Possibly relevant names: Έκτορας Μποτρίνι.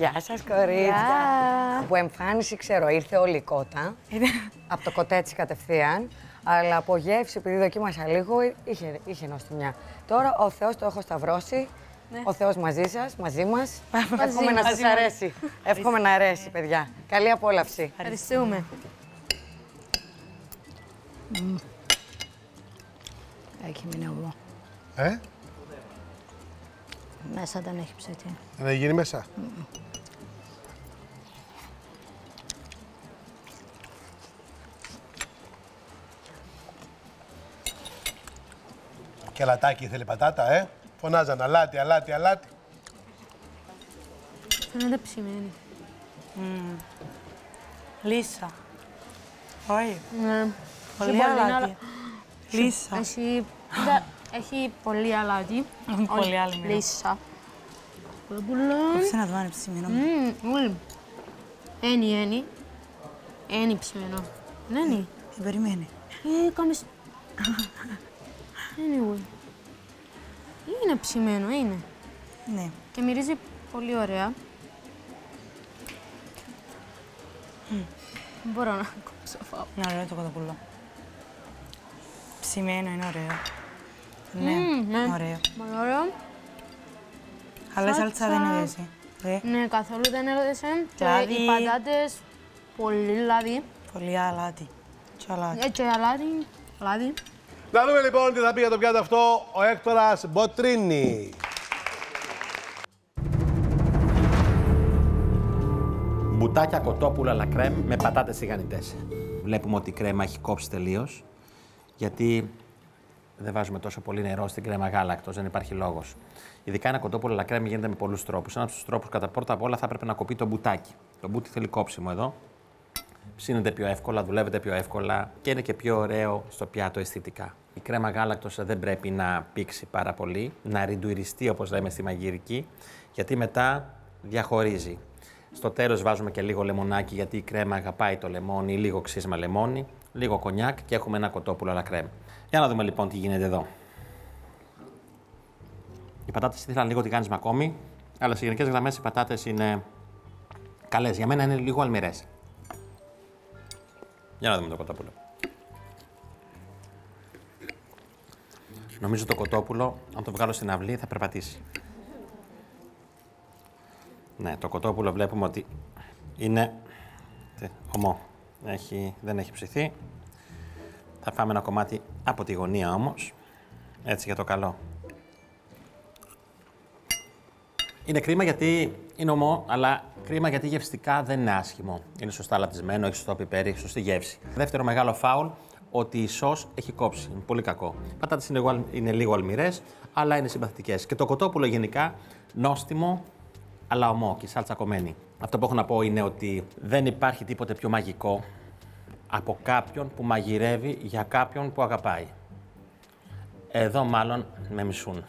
Γεια σας, κορίτσια. Από εμφάνιση ξέρω, ήρθε όλη η κότα. Από το κοτέτσι κατευθείαν. Αλλά από γεύση, επειδή δοκίμασα λίγο, είχε νοστιμιά. Τώρα ο Θεός το έχω σταυρώσει. Ναι. Ο Θεός μαζί σας, μαζί μας. Εύχομαι να σας αρέσει. Εύχομαι να αρέσει, παιδιά. Καλή απόλαυση. Ευχαριστούμε. Έχει μείνει εγώ. Μέσα δεν έχει ψητή. Δεν έχει γίνει μέσα. Και αλατάκι θέλει πατάτα, Φωνάζαν αλάτι, αλάτι, αλάτι. Φαίνεται ψημένη. Λίσα. Όχι. Ναι. Πολύ αλάτι. Λίσα. Έχει πολύ αλάτι. Έχει πολύ αλάτι. Λίσα. Κόψε να το βάνε ψημένο. Ένι ψημένο. Ναι. Περιμένει. Κάμεις... Είναι ψημένο, είναι. Ναι. Και μυρίζει πολύ ωραία. Μπορώ να κόψω φάω. Είναι ωραίο το κοτοπούλο. Ψημένο, είναι ωραίο. Ναι, ωραίο. Πολύ ωραίο. Αλλά η σάλτσα δεν έδεσε. Ναι, καθόλου δεν έδεσε. Και οι πατάτες, πολύ λάδι. Πολύ αλάτι. Και αλάτι. Να δούμε λοιπόν τι θα πει για το πιάτο αυτό ο Έκτορας Μποτρίνι. Μπουτάκια κοτόπουλα αλλά κρέμ με πατάτες τηγανιτές. Βλέπουμε ότι η κρέμα έχει κόψει τελείως, γιατί δεν βάζουμε τόσο πολύ νερό στην κρέμα γάλακτος, δεν υπάρχει λόγος. Ειδικά ένα κοτόπουλο αλλά κρέμ γίνεται με πολλούς τρόπους. Ένας από τους τρόπους κατά πρώτα απ' όλα θα πρέπει να κοπεί το μπουτάκι. Το μπούτι θέλει κόψιμο εδώ. Ψήνεται πιο εύκολα, δουλεύεται πιο εύκολα και είναι και πιο ωραίο στο πιάτο αισθητικά. Η κρέμα γάλακτος δεν πρέπει να πήξει πάρα πολύ, να ριντουριστεί όπως λέμε στη μαγειρική, γιατί μετά διαχωρίζει. Στο τέλος βάζουμε και λίγο λεμονάκι, γιατί η κρέμα αγαπάει το λεμόνι, λίγο ξύσμα λεμόνι, λίγο κονιάκ και έχουμε ένα κοτόπουλο αλλά κρέμ. Για να δούμε λοιπόν τι γίνεται εδώ. Οι πατάτες ήθελαν λίγο τηγάνισμα ακόμη, αλλά σε γενικές γραμμές οι πατάτες είναι καλές. Για μένα είναι λίγο αλμυρές. Για να δούμε το κοτόπουλο. Νομίζω το κοτόπουλο, αν το βγάλω στην αυλή, θα περπατήσει. Ναι, το κοτόπουλο βλέπουμε ότι είναι ομό. Δεν έχει ψηθεί. Θα φάμε ένα κομμάτι από τη γωνία όμως. Έτσι για το καλό. Είναι κρίμα γιατί είναι ομό, αλλά κρίμα γιατί γευστικά δεν είναι άσχημο. Είναι σωστά λατισμένο, έχει σωστό πιπέρι, έχει σωστή γεύση. Δεύτερο μεγάλο φάουλ, ότι η σως έχει κόψει. Είναι πολύ κακό. Οι πατάτες είναι λίγο αλμυρές, αλλά είναι συμπαθητικές. Και το κοτόπουλο γενικά νόστιμο, αλλά ομό και σάλτσα κομμένη. Αυτό που έχω να πω είναι ότι δεν υπάρχει τίποτε πιο μαγικό από κάποιον που μαγειρεύει για κάποιον που αγαπάει. Εδώ μάλλον με μισούν.